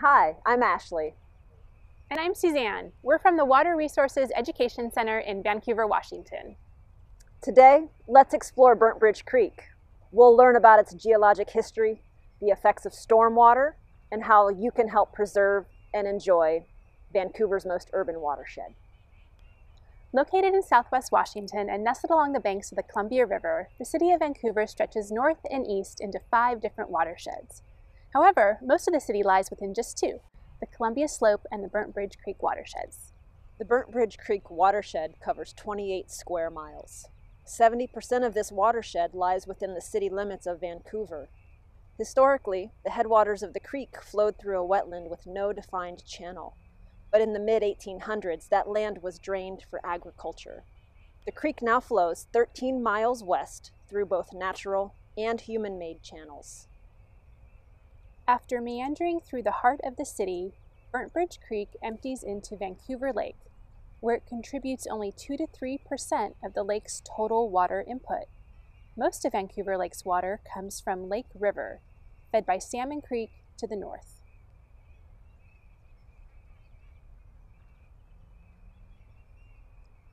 Hi, I'm Ashley. And I'm Suzanne. We're from the Water Resources Education Center in Vancouver, Washington. Today, let's explore Burnt Bridge Creek. We'll learn about its geologic history, the effects of stormwater, and how you can help preserve and enjoy Vancouver's most urban watershed. Located in southwest Washington and nestled along the banks of the Columbia River, the city of Vancouver stretches north and east into 5 different watersheds. However, most of the city lies within just 2, the Columbia Slope and the Burnt Bridge Creek watersheds. The Burnt Bridge Creek watershed covers 28 square miles. 70% of this watershed lies within the city limits of Vancouver. Historically, the headwaters of the creek flowed through a wetland with no defined channel. But in the mid-1800s, that land was drained for agriculture. The creek now flows 13 miles west through both natural and human-made channels. After meandering through the heart of the city, Burnt Bridge Creek empties into Vancouver Lake, where it contributes only 2 to 3% of the lake's total water input. Most of Vancouver Lake's water comes from Lake River, fed by Salmon Creek to the north.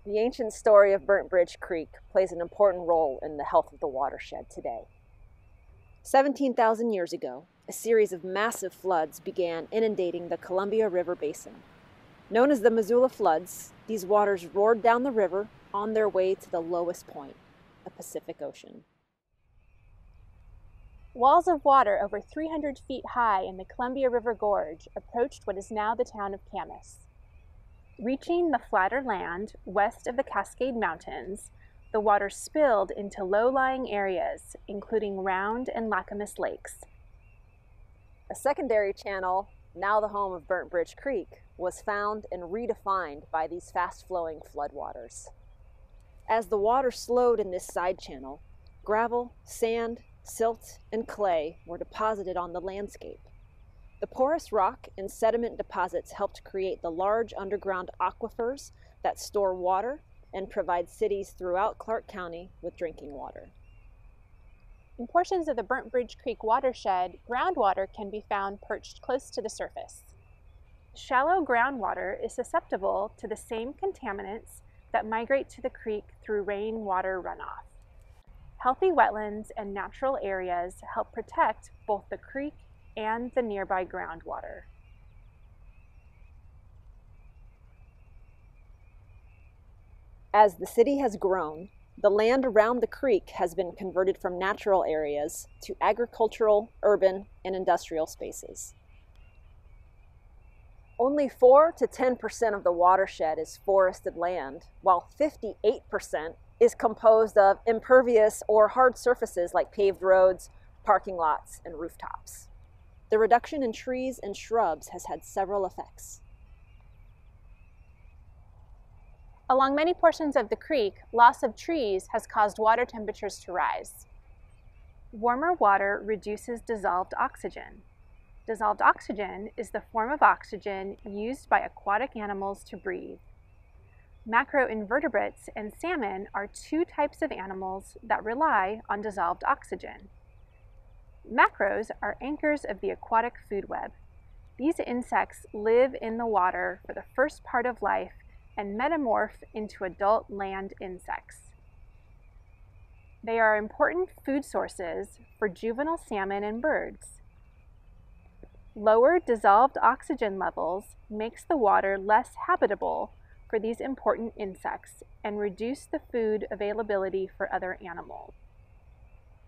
The ancient story of Burnt Bridge Creek plays an important role in the health of the watershed today. 17,000 years ago, a series of massive floods began inundating the Columbia River Basin. Known as the Missoula Floods, these waters roared down the river on their way to the lowest point, the Pacific Ocean. Walls of water over 300 feet high in the Columbia River Gorge approached what is now the town of Camas. Reaching the flatter land west of the Cascade Mountains, the water spilled into low-lying areas, including Round and Lacamas Lakes. A secondary channel, now the home of Burnt Bridge Creek, was found and redefined by these fast-flowing floodwaters. As the water slowed in this side channel, gravel, sand, silt, and clay were deposited on the landscape. The porous rock and sediment deposits helped create the large underground aquifers that store water and provide cities throughout Clark County with drinking water. In portions of the Burnt Bridge Creek watershed, groundwater can be found perched close to the surface. Shallow groundwater is susceptible to the same contaminants that migrate to the creek through rainwater runoff. Healthy wetlands and natural areas help protect both the creek and the nearby groundwater. As the city has grown, the land around the creek has been converted from natural areas to agricultural, urban, and industrial spaces. Only 4 to 10% of the watershed is forested land, while 58% is composed of impervious or hard surfaces like paved roads, parking lots, and rooftops. The reduction in trees and shrubs has had several effects. Along many portions of the creek, loss of trees has caused water temperatures to rise. Warmer water reduces dissolved oxygen. Dissolved oxygen is the form of oxygen used by aquatic animals to breathe. Macroinvertebrates and salmon are 2 types of animals that rely on dissolved oxygen. Macros are anchors of the aquatic food web. These insects live in the water for the first part of life and metamorph into adult land insects. They are important food sources for juvenile salmon and birds. Lower dissolved oxygen levels makes the water less habitable for these important insects and reduce the food availability for other animals.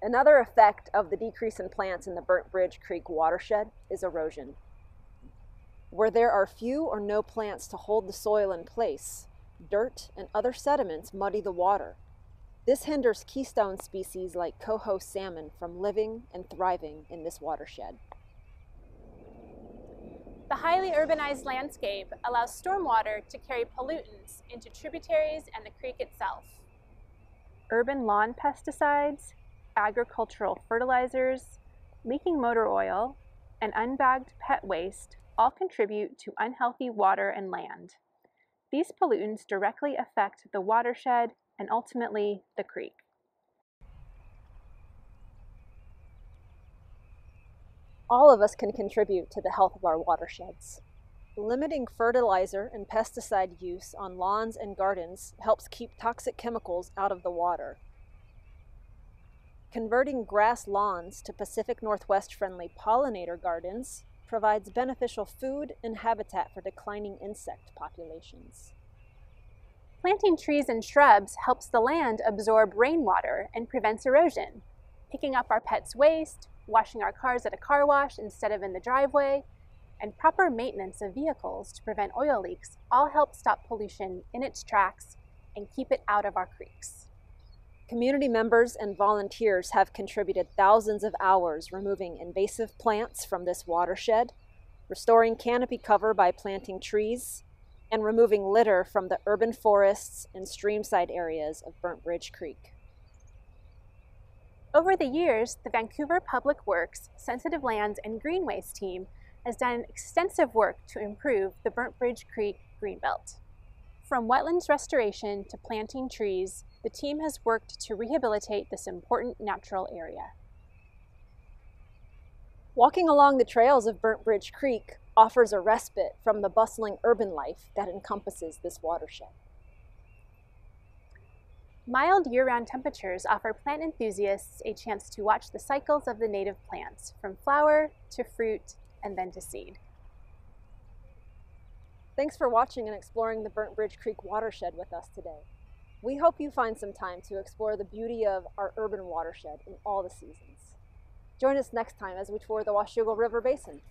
Another effect of the decrease in plants in the Burnt Bridge Creek watershed is erosion. Where there are few or no plants to hold the soil in place, dirt and other sediments muddy the water. This hinders keystone species like coho salmon from living and thriving in this watershed. The highly urbanized landscape allows stormwater to carry pollutants into tributaries and the creek itself. Urban lawn pesticides, agricultural fertilizers, leaking motor oil, and unbagged pet waste all contribute to unhealthy water and land. These pollutants directly affect the watershed and ultimately the creek. all of us can contribute to the health of our watersheds. Limiting fertilizer and pesticide use on lawns and gardens helps keep toxic chemicals out of the water. Converting grass lawns to Pacific Northwest-friendly pollinator gardens provides beneficial food and habitat for declining insect populations. Planting trees and shrubs helps the land absorb rainwater and prevents erosion. Picking up our pets' waste, washing our cars at a car wash instead of in the driveway, and proper maintenance of vehicles to prevent oil leaks all help stop pollution in its tracks and keep it out of our creeks. Community members and volunteers have contributed thousands of hours removing invasive plants from this watershed, restoring canopy cover by planting trees, and removing litter from the urban forests and streamside areas of Burnt Bridge Creek. Over the years, the Vancouver Public Works, Sensitive Lands, and Greenways team has done extensive work to improve the Burnt Bridge Creek Greenbelt. From wetlands restoration to planting trees, the team has worked to rehabilitate this important natural area. Walking along the trails of Burnt Bridge Creek offers a respite from the bustling urban life that encompasses this watershed. Mild year-round temperatures offer plant enthusiasts a chance to watch the cycles of the native plants, from flower to fruit and then to seed. Thanks for watching and exploring the Burnt Bridge Creek watershed with us today. We hope you find some time to explore the beauty of our urban watershed in all the seasons. Join us next time as we tour the Washougal River Basin.